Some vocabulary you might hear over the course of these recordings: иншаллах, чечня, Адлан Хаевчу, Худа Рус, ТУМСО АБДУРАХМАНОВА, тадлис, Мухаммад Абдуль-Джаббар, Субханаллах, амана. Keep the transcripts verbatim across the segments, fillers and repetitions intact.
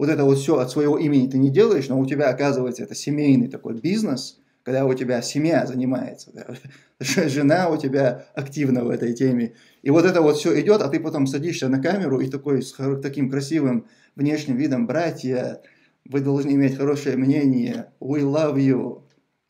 вот это вот все от своего имени ты не делаешь, но у тебя оказывается это семейный такой бизнес, когда у тебя семья занимается, да? Жена у тебя активна в этой теме. И вот это вот все идет, а ты потом садишься на камеру и такой с таким красивым внешним видом: братья, вы должны иметь хорошее мнение, we love you,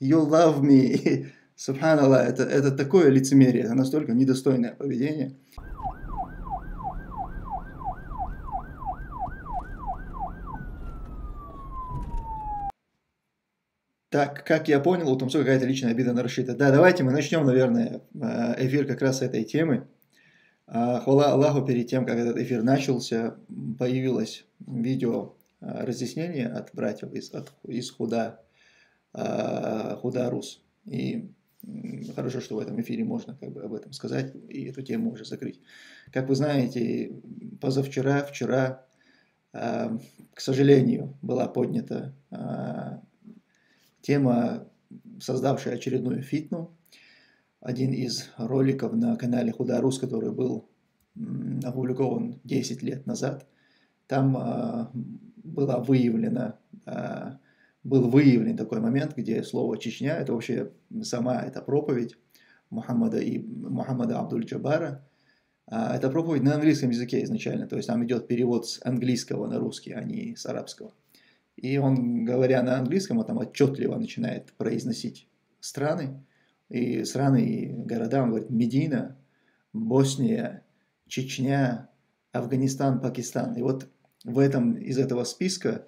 you love me. Субханаллах, это, это такое лицемерие, это настолько недостойное поведение. Так, как я понял, у ТУМСО какая-то личная обида на Рашида. Да, давайте мы начнем, наверное, эфир как раз с этой темы. Хвала Аллаху, перед тем, как этот эфир начался, появилось видео разъяснение от братьев из, от, из Худа, Худа Рус. И хорошо, что в этом эфире можно как бы об этом сказать и эту тему уже закрыть. Как вы знаете, позавчера, вчера, к сожалению, была поднята тема, создавшая очередную фитну. Один из роликов на канале Худа Рус, который был опубликован десять лет назад, там э, была выявлена, э, был выявлен такой момент, где слово «Чечня» — это вообще сама эта проповедь Мухаммада, и, Мухаммада Абдуль-Джаббара. Э, это проповедь на английском языке изначально, то есть там идет перевод с английского на русский, а не с арабского. И он, говоря на английском, он там отчетливо начинает произносить страны, и страны и города, он говорит: Медина, Босния, Чечня, Афганистан, Пакистан. И вот в этом, из этого списка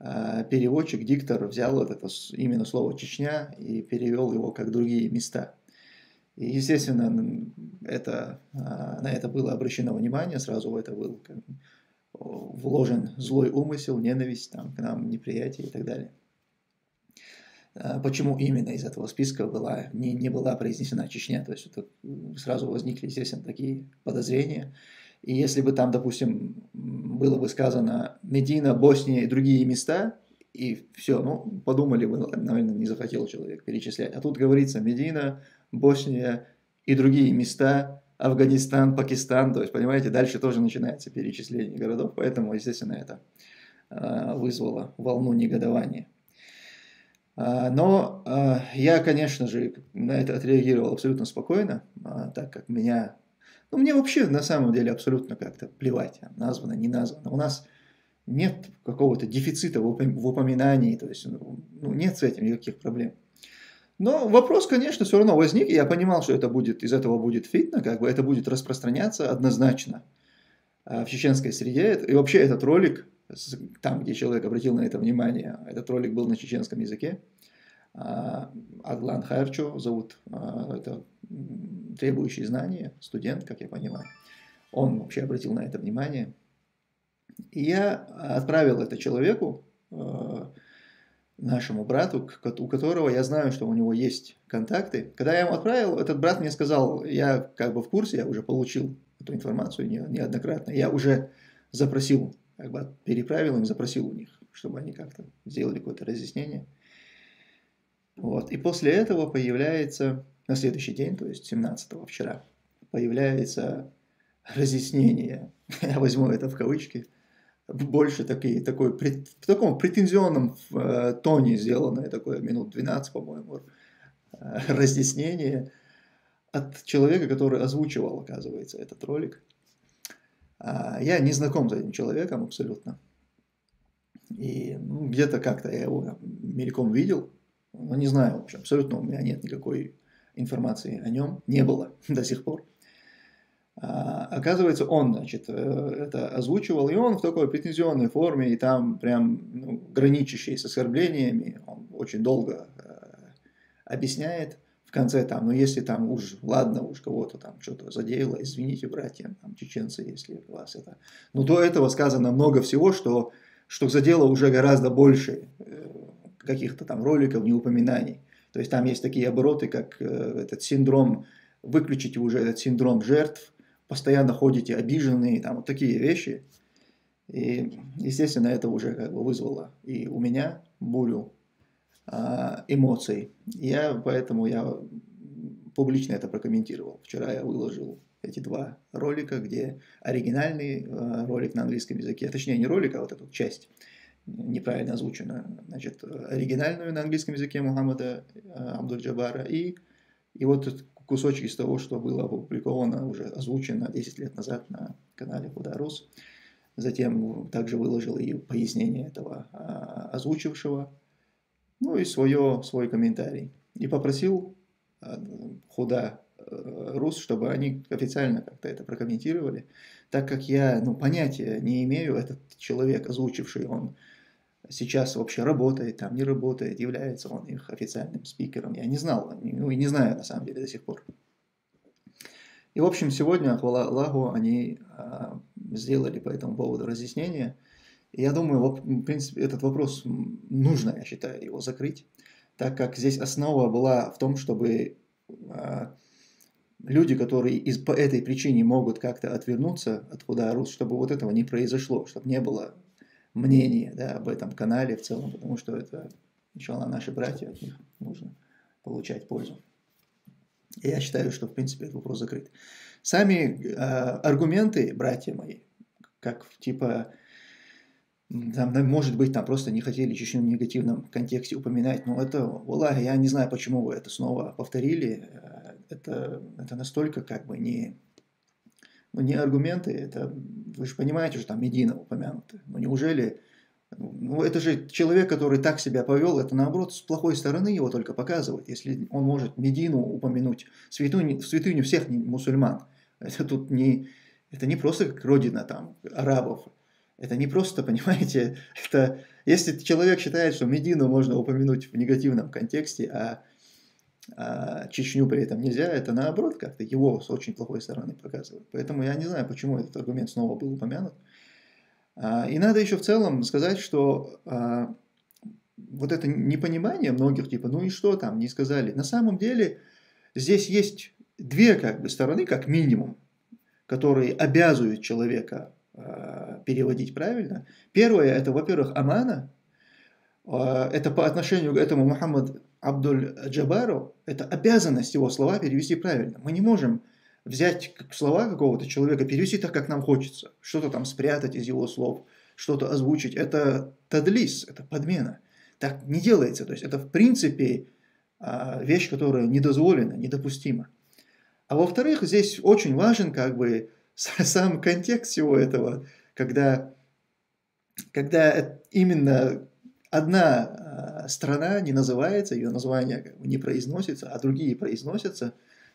э, переводчик, диктор взял вот это именно слово «Чечня» и перевел его как другие места. И, естественно, это, э, на это было обращено внимание, сразу в это был как, вложен злой умысел, ненависть там, к нам, неприятие и так далее. Э, почему именно из этого списка была, не, не была произнесена Чечня? То есть это, сразу возникли, естественно, такие подозрения. И если бы там, допустим, было бы сказано Медина, Босния и другие места, и все, ну, подумали бы, наверное, не захотел человек перечислять. А тут говорится Медина, Босния и другие места, Афганистан, Пакистан, то есть, понимаете, дальше тоже начинается перечисление городов, поэтому, естественно, это вызвало волну негодования. Но я, конечно же, на это отреагировал абсолютно спокойно, так как меня... Ну, мне вообще, на самом деле, абсолютно как-то плевать, названо, не названо. У нас нет какого-то дефицита в упоминании, то есть, ну, нет с этим никаких проблем. Но вопрос, конечно, все равно возник, и я понимал, что это будет, из этого будет фитна, как бы это будет распространяться однозначно в чеченской среде. И вообще этот ролик, там, где человек обратил на это внимание, этот ролик был на чеченском языке. Адлан Хаевчу зовут, это требующий знания, студент, как я понимаю. Он вообще обратил на это внимание. И я отправил это человеку, нашему брату, у которого я знаю, что у него есть контакты. Когда я ему отправил, этот брат мне сказал: я как бы в курсе, я уже получил эту информацию неоднократно, я уже запросил, как бы переправил им, запросил у них, чтобы они как-то сделали какое-то разъяснение. Вот. И после этого появляется, на следующий день, то есть семнадцатого, вчера, появляется разъяснение, я возьму это в кавычки, больше такие, такой, в таком претензионном э, тоне сделанное, такое минут двенадцать, по-моему, э, разъяснение от человека, который озвучивал, оказывается, этот ролик. А я не знаком с этим человеком абсолютно. И ну, где-то как-то я его там мельком видел. Ну, не знаю, вообще, абсолютно у меня нет никакой информации о нем, не было до сих пор. А, оказывается, он, значит, это озвучивал, и он в такой претензионной форме, и там прям ну, граничащий с оскорблениями, он очень долго э, объясняет в конце там, ну, если там уж, ладно, уж кого-то там что-то задеяло, извините, братья, там, чеченцы, если у вас это... Но до этого сказано много всего, что, что задело уже гораздо больше... каких-то там роликов, неупоминаний. То есть там есть такие обороты, как э, этот синдром, выключите уже этот синдром жертв, постоянно ходите обиженные, там вот такие вещи. И, естественно, это уже как бы вызвало и у меня бурю э, эмоций. Я, поэтому я публично это прокомментировал. Вчера я выложил эти два ролика, где оригинальный э, ролик на английском языке, точнее не ролик, а вот эту часть, неправильно озвучено, значит, оригинальную на английском языке Мухаммада Абдуль-Джаббара и, и вот кусочек из того, что было опубликовано, уже озвучено десять лет назад на канале Худа Рус. Затем также выложил и пояснение этого озвучившего, ну и свое, свой комментарий. И попросил Худа Рус, чтобы они официально как-то это прокомментировали, так как я, ну, понятия не имею, этот человек, озвучивший, он сейчас вообще работает, там не работает, является он их официальным спикером. Я не знал, ну и не знаю на самом деле до сих пор. И в общем сегодня, хвала Аллаху, они а, сделали по этому поводу разъяснение. И я думаю, в принципе, этот вопрос нужно, я считаю, его закрыть, так как здесь основа была в том, чтобы а, люди, которые из, по этой причине могут как-то отвернуться от Худа Рус, чтобы вот этого не произошло, чтобы не было мнения, да, об этом канале в целом, потому что это, иншаллах, наши братья, от них нужно получать пользу. И я считаю, что, в принципе, этот вопрос закрыт. Сами э, аргументы, братья мои, как типа, там, может быть, там просто не хотели в чеченском негативном контексте упоминать, но это, валлахи, я не знаю, почему вы это снова повторили. Это, это настолько как бы не, ну, не аргументы, это, вы же понимаете, что там Медина упомянута. Ну неужели, ну, это же человек, который так себя повел, это наоборот с плохой стороны его только показывает. Если он может Медину упомянуть, святыню, святыню всех мусульман, это тут не, это не просто родина там арабов, это не просто, понимаете, это, если человек считает, что Медину можно упомянуть в негативном контексте, а А Чечню при этом нельзя, это наоборот как-то его с очень плохой стороны показывает. Поэтому я не знаю, почему этот аргумент снова был упомянут. И надо еще в целом сказать, что вот это непонимание многих, типа, ну и что там, не сказали. На самом деле здесь есть две как бы стороны, как минимум, которые обязывают человека переводить правильно. Первое, это, во-первых, амана. Это по отношению к этому Мухаммад Абдуль-Джаббару, это обязанность его слова перевести правильно. Мы не можем взять слова какого-то человека, перевести так, как нам хочется, что-то там спрятать из его слов, что-то озвучить. Это тадлис, это подмена. Так не делается. То есть это в принципе вещь, которая недозволена, недопустима. А во-вторых, здесь очень важен как бы сам контекст всего этого, когда, когда именно... Одна страна не называется, ее название не произносится, а другие произносятся.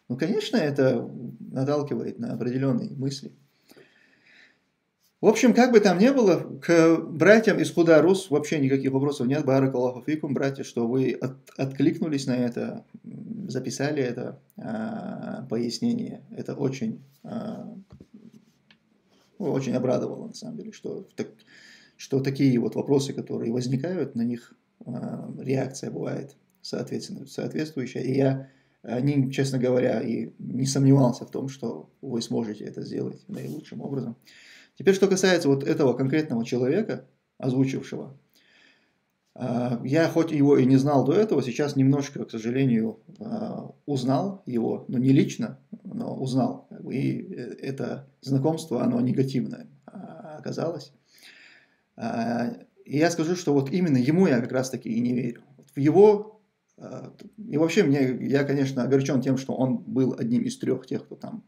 Ну, конечно, это наталкивает на определенные мысли. В общем, как бы там ни было, к братьям из Худа Рус вообще никаких вопросов нет. Баракаллаху фикум, братья, что вы от, откликнулись на это, записали это а, пояснение. Это очень, а, очень обрадовало, на самом деле, что... Так, что такие вот вопросы, которые возникают, на них э, реакция бывает соответственно, соответствующая. И я, не, честно говоря, и не сомневался в том, что вы сможете это сделать наилучшим образом. Теперь, что касается вот этого конкретного человека, озвучившего, э, я хоть его и не знал до этого, сейчас немножко, к сожалению, э, узнал его, но не лично, но узнал. И это знакомство, оно негативное оказалось. И я скажу, что вот именно ему я как раз-таки и не верю. В его... И вообще мне, я, конечно, огорчен тем, что он был одним из трех тех, кто там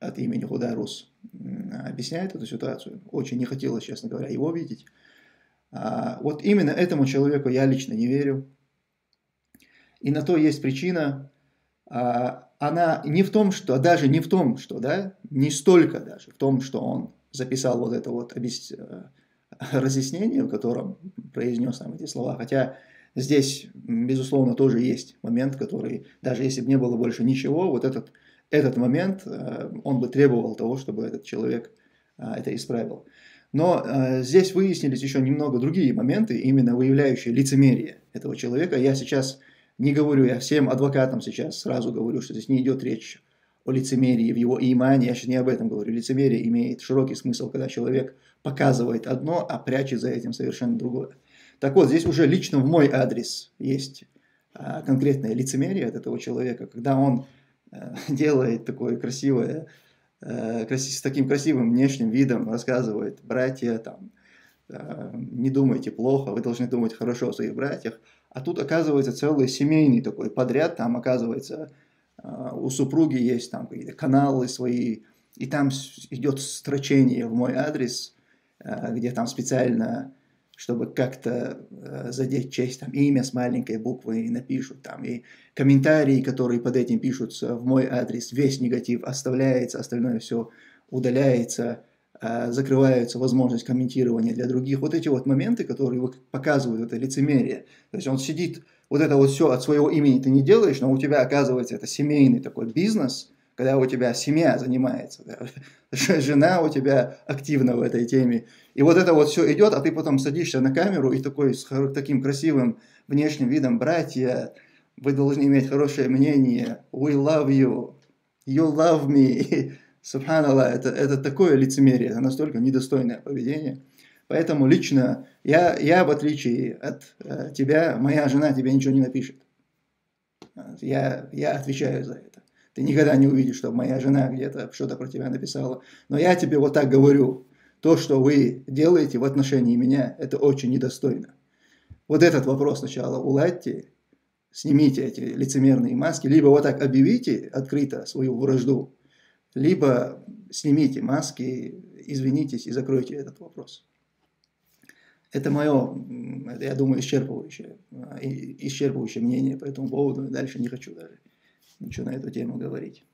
от имени Худа Рус объясняет эту ситуацию. Очень не хотелось, честно говоря, его видеть. Вот именно этому человеку я лично не верю. И на то есть причина... Она не в том, что... Даже не в том, что... да, не столько даже в том, что он... записал вот это вот объяс... разъяснение, в котором произнес нам эти слова. Хотя здесь, безусловно, тоже есть момент, который, даже если бы не было больше ничего, вот этот, этот момент, он бы требовал того, чтобы этот человек это исправил. Но здесь выяснились еще немного другие моменты, именно выявляющие лицемерие этого человека. Я сейчас не говорю, я всем адвокатам сейчас сразу говорю, что здесь не идет речь о лицемерии в его имане, я сейчас не об этом говорю. Лицемерие имеет широкий смысл, когда человек показывает одно, а прячет за этим совершенно другое. Так вот, здесь уже лично в мой адрес есть а, конкретное лицемерие от этого человека, когда он а, делает такое красивое с таким красивым внешним видом рассказывает: братья, там, не думайте плохо, вы должны думать хорошо о своих братьях. А тут оказывается целый семейный такой подряд, там оказывается у супруги есть там какие-то каналы свои, и там идет строчение в мой адрес, где там специально, чтобы как-то задеть честь, там имя с маленькой буквы напишут, там и комментарии, которые под этим пишутся в мой адрес, весь негатив оставляется, остальное все удаляется, закрывается возможность комментирования для других. Вот эти вот моменты, которые показывают это лицемерие. То есть он сидит, вот это вот все от своего имени ты не делаешь, но у тебя оказывается это семейный такой бизнес, когда у тебя семья занимается, да? Жена у тебя активна в этой теме. И вот это вот все идет, а ты потом садишься на камеру и такой с таким красивым внешним видом: братья, вы должны иметь хорошее мнение, we love you, you love me. Субханаллах, это, это такое лицемерие, это настолько недостойное поведение. Поэтому лично я, я в отличие от э, тебя, моя жена тебе ничего не напишет. Я, я отвечаю за это. Ты никогда не увидишь, чтобы моя жена где-то что-то про тебя написала. Но я тебе вот так говорю: то, что вы делаете в отношении меня, это очень недостойно. Вот этот вопрос сначала уладьте, снимите эти лицемерные маски, либо вот так объявите открыто свою вражду, либо снимите маски, извинитесь и закройте этот вопрос. Это мое, я думаю, исчерпывающее, исчерпывающее мнение по этому поводу. Дальше не хочу даже ничего на эту тему говорить.